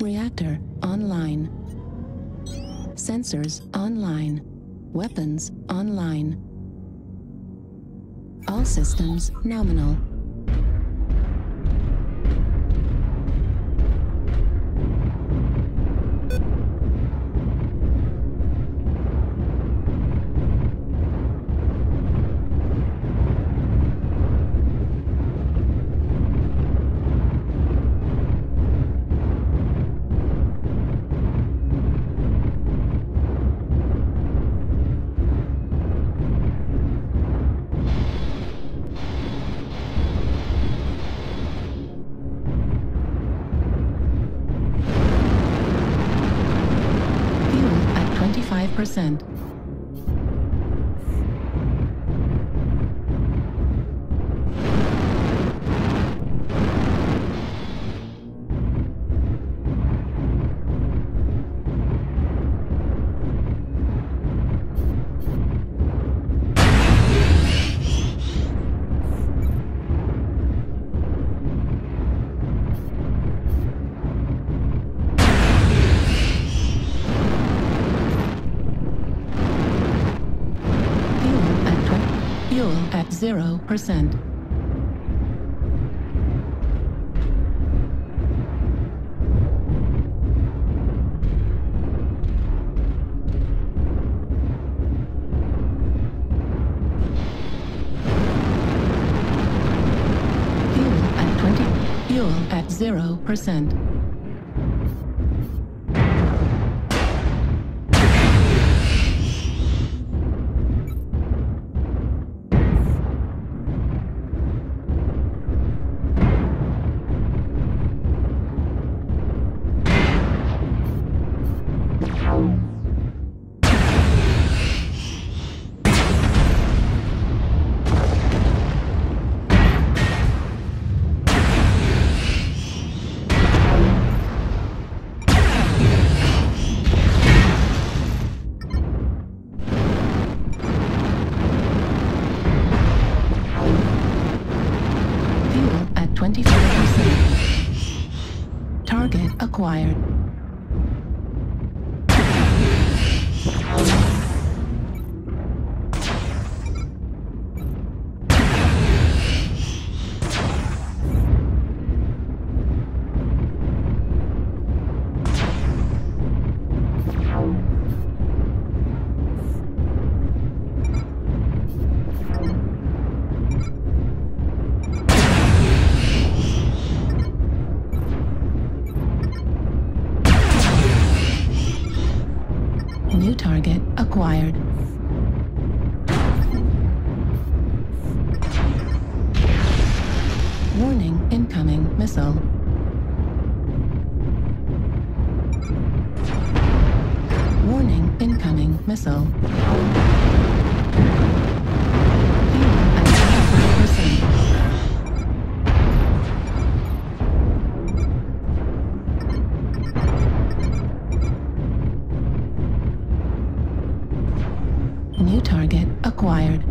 Reactor online. Sensors online. Weapons online. All systems nominal. At 0%. Fuel at 20. Fuel at 0%. Acquired. New target acquired. Warning, incoming missile. Warning, incoming missile. New target acquired.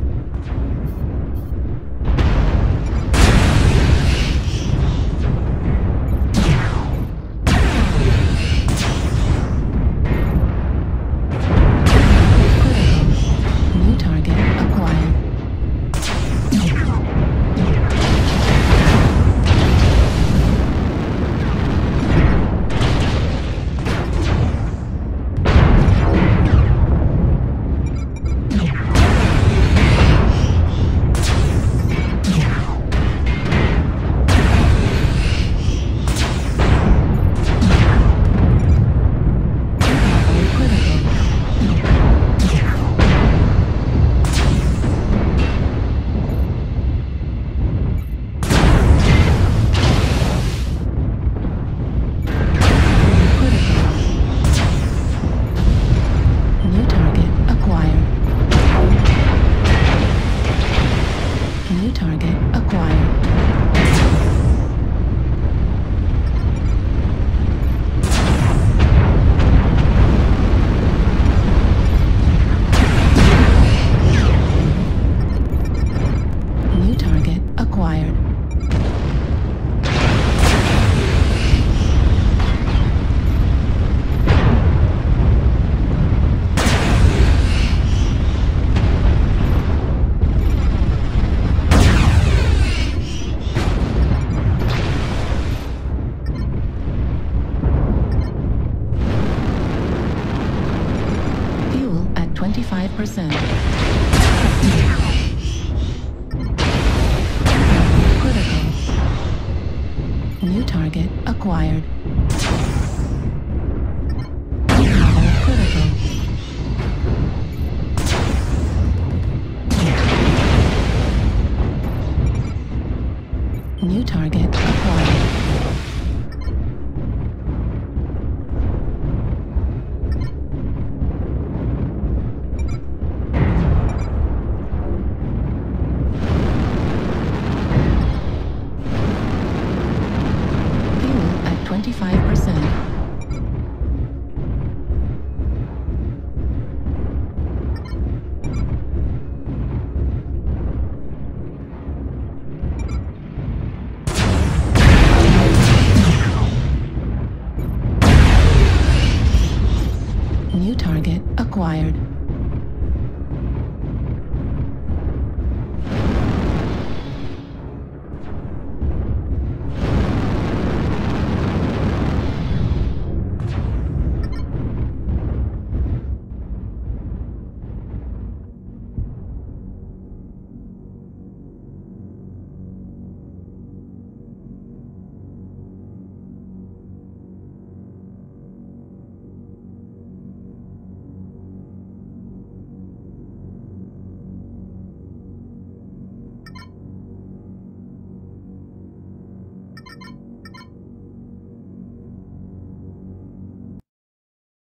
5%. Critical. New target acquired. New target acquired. Fuel at 25%. New target acquired.